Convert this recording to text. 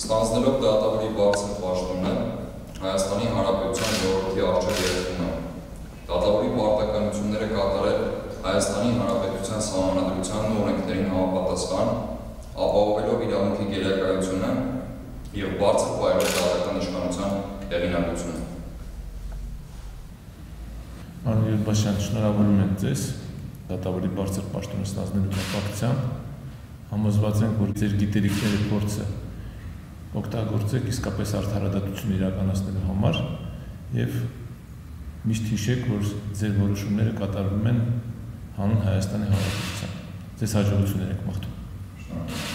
Ստանձնելով դա ավելի բարձր պաշտոն է, Հայաստանի Հանրապետության ժողովրդի առջև երդվում է, դատավորի պարտականությունները կատարել Հայաստանի Հանրապետության Սահմանադրությանն ու օրենքներին համապատասխան, ապահովելով իրավունքի գերակայությունը և բարձր պայքարի դատական իշխանության հեղինակությունը։ Մանուել Բաշյան, շնորհավորում եմ ձեզ դատավորի բարձր պաշտոնը ստանձնելու կապակցությամբ, համոզված ենք, որ ձեր գիտելիքների փորձը օգտագործեք իսկապես արդարադատություն իրականացնելու համար և միշտ հիշեք, որ ձեր որոշումները կատարվում են հանուն Հայաստանի Հանրապետության։ Ձեզ հաջողություններ եք մաղթում։